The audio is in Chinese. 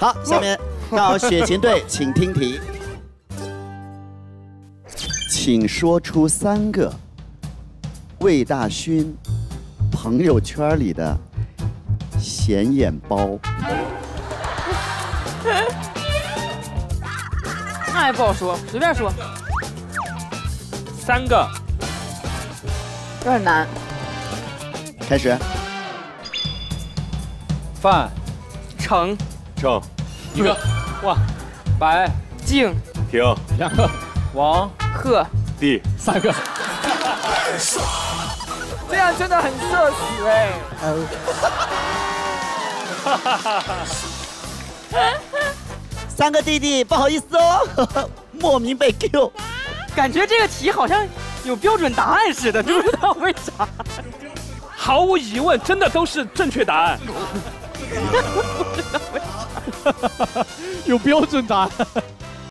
好，下面到雪琴队，请听题，请说出三个魏大勋朋友圈里的显眼包。那也不好说，随便说。三个，有点难。开始。范。 程一个，哇，白静婷两个，王鹤地三个，这样真的很社死哎！三个弟弟，不好意思哦，莫名被 Q， 感觉这个题好像有标准答案似的，不知道为啥。毫无疑问，真的都是正确答案。 有标准答案。